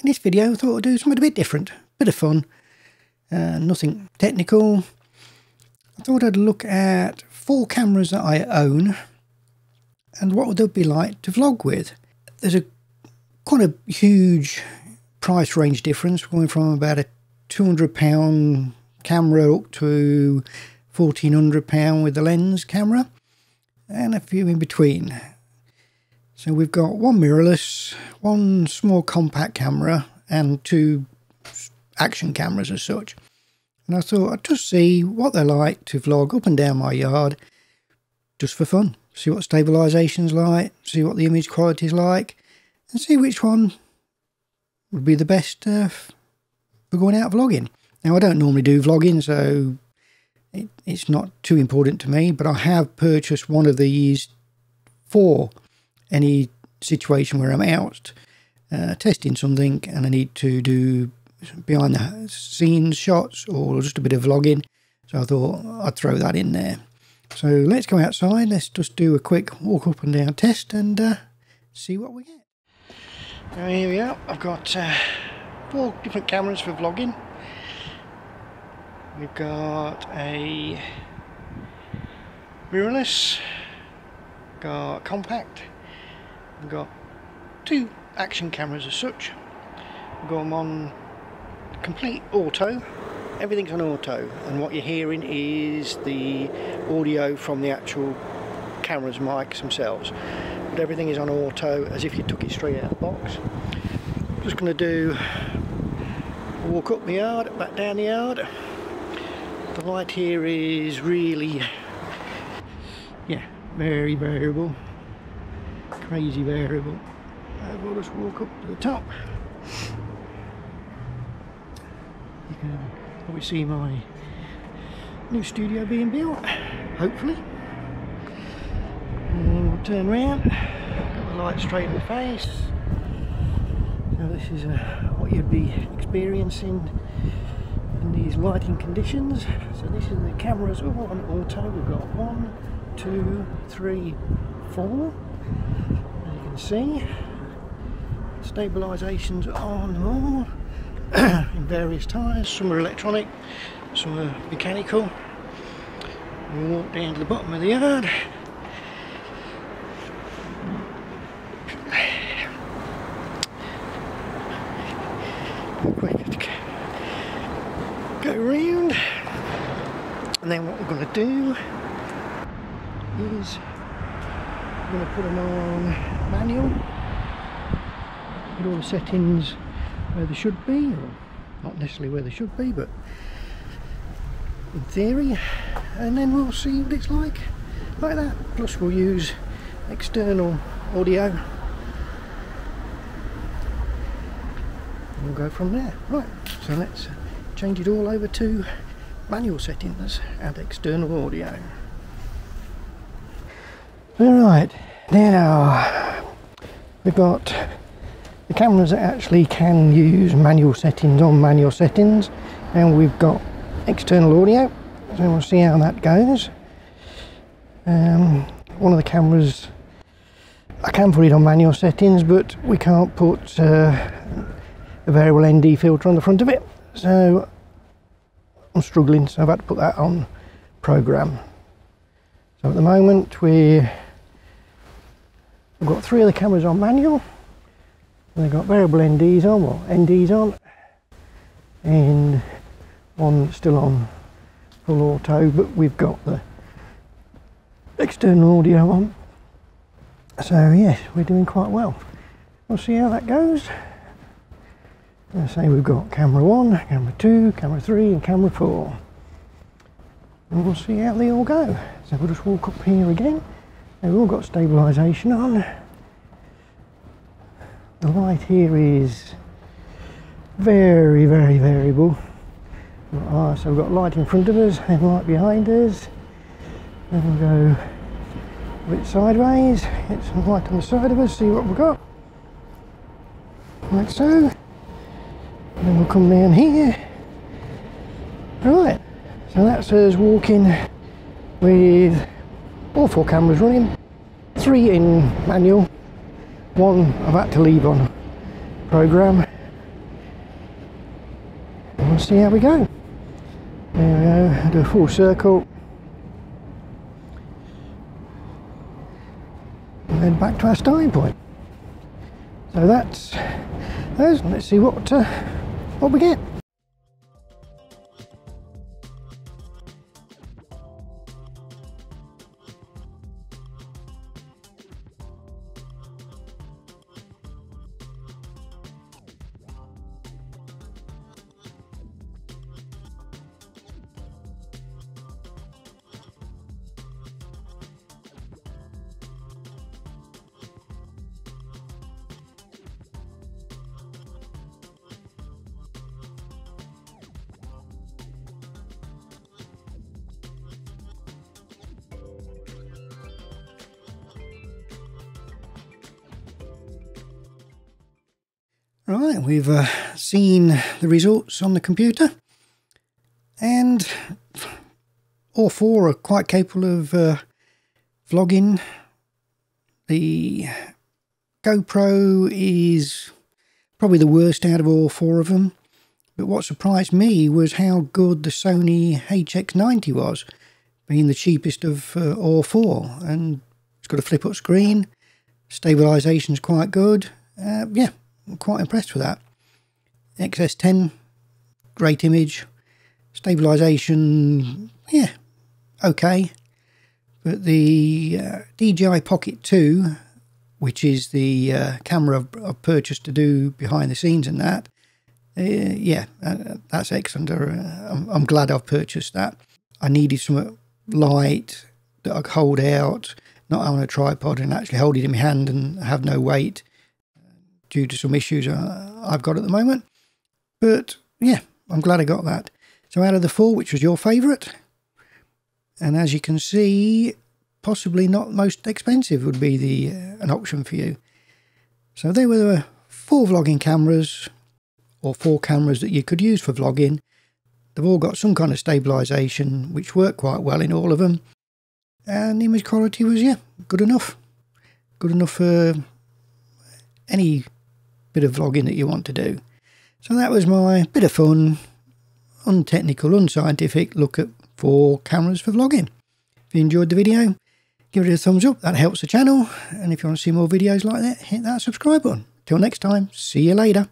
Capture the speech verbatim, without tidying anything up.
in this video I thought I'd do something a bit different, bit of fun, uh, nothing technical. I thought I'd look at four cameras that I own and what would they be like to vlog with. There's a quite a huge price range difference going from about a two hundred pound camera up to fourteen hundred pound with the lens camera and a few in between. So we've got one mirrorless, one small compact camera and two action cameras as such. And I thought I'd just see what they're like to vlog up and down my yard just for fun. See what stabilisation's like, see what the image quality's like and see which one would be the best uh, for going out vlogging. Now I don't normally do vlogging, so it, it's not too important to me, but I have purchased one of these for any situation where I'm out uh, testing something and I need to do behind the scenes shots or just a bit of vlogging, so I thought I'd throw that in there. So let's go outside, let's just do a quick walk up and down test and uh, see what we get. Now here we are, I've got uh, four different cameras for vlogging. We've got a mirrorless, got compact, we've got two action cameras as such. We've got them on complete auto, everything's on auto, and what you're hearing is the audio from the actual cameras, mics themselves. But everything is on auto as if you took it straight out of the box. I'm just going to do a walk up the yard, back down the yard. The light here is really, yeah, very variable, crazy variable. And we'll just walk up to the top. You can probably see my new studio being built, hopefully. And we'll turn round, got the light straight in the face. Now this is uh, what you'd be experiencing in these lighting conditions. So this is the cameras all on auto. We've got one, two, three, four. As you can see, stabilisations on all in various tyres. Some are electronic, some are mechanical. We'll walk down to the bottom of the yard. Around, and then what we're going to do is we're going to put them on manual, put all the settings where they should be, or not necessarily where they should be, but in theory, and then we'll see what it's like like that. Plus we'll use external audio and we'll go from there. Right, so let's change it all over to manual settings and external audio. Alright, now we've got the cameras that actually can use manual settings on manual settings, and we've got external audio, so we'll see how that goes. Um, one of the cameras I can put it on manual settings, but we can't put uh, a variable N D filter on the front of it. So I'm struggling, so I've had to put that on program. So at the moment we're, we've got three of the cameras on manual, and they've got variable N Ds on, well N Ds on, and one still on full auto, but we've got the external audio on. So yes, we're doing quite well. We'll see how that goes. Let's say we've got camera one, camera two, camera three and camera four. And we'll see how they all go. So we'll just walk up here again. They've all got stabilisation on. The light here is very, very variable. Ah, so we've got light in front of us and light behind us. Then we'll go a bit sideways, get some light on the side of us, see what we've got. Like so. And then we'll come down here. Right, so that's us walking with all four cameras running, three in manual, one I've had to leave on program, and see how we go. There we go, do a full circle. And then back to our starting point. So that's those. Let's see what, uh, what we get. Right, we've uh, seen the results on the computer, and all four are quite capable of uh, vlogging. The GoPro is probably the worst out of all four of them, but what surprised me was how good the Sony H X ninety was, being the cheapest of uh, all four. And it's got a flip-up screen, stabilisation's quite good, uh, yeah. I'm quite impressed with that. X S ten, great image. Stabilisation, yeah, okay. But the uh, D J I Pocket two, which is the uh, camera I've purchased to do behind the scenes and that, uh, yeah, uh, that's excellent. Uh, I'm, I'm glad I've purchased that. I needed some light that I could hold out, not on a tripod, and actually hold it in my hand and have no weight, due to some issues I've got at the moment. But yeah, I'm glad I got that. So out of the four, which was your favourite? And as you can see, possibly not most expensive would be the uh, an option for you. So there were the four vlogging cameras, or four cameras that you could use for vlogging. They've all got some kind of stabilisation, which worked quite well in all of them. And image quality was, yeah, good enough. Good enough for any bit of vlogging that you want to do. So that was my bit of fun, untechnical, unscientific look at four cameras for vlogging. If you enjoyed the video, give it a thumbs up, that helps the channel, and if you want to see more videos like that, hit that subscribe button. Till next time, see you later.